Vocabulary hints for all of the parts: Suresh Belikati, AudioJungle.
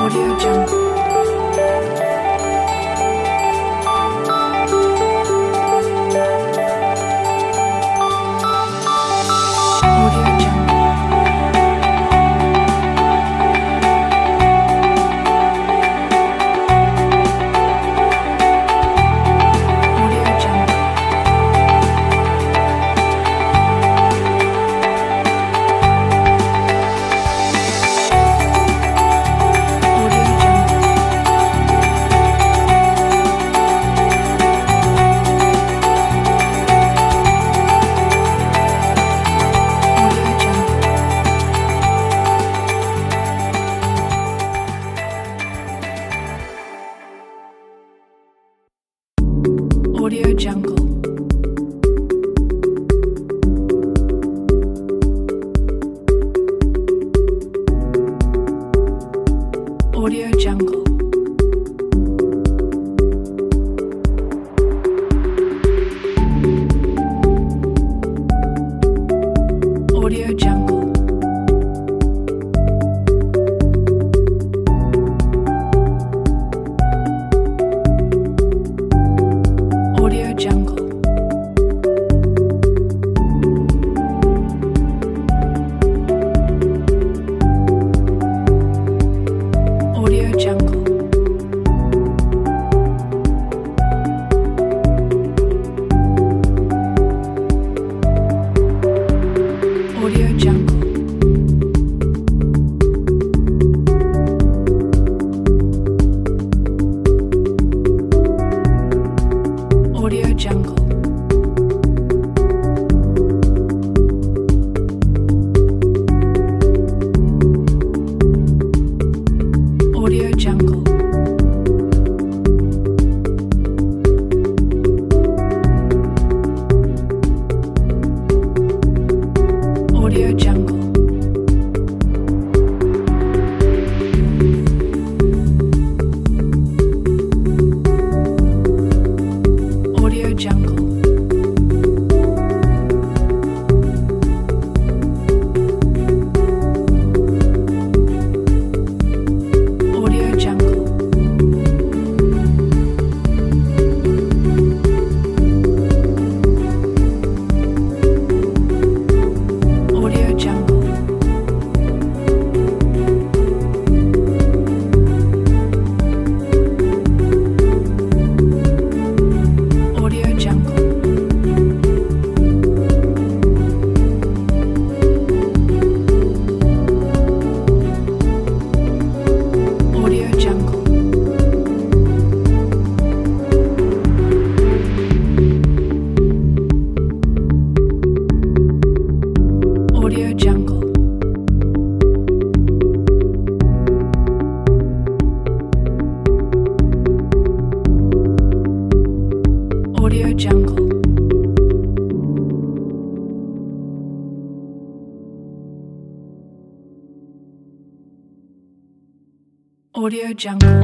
AudioJungle. AudioJungle. AudioJungle. AudioJungle. AudioJungle. AudioJungle. AudioJungle. AudioJungle. AudioJungle. AudioJungle. AudioJungle. AudioJungle. AudioJungle. AudioJungle.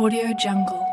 AudioJungle.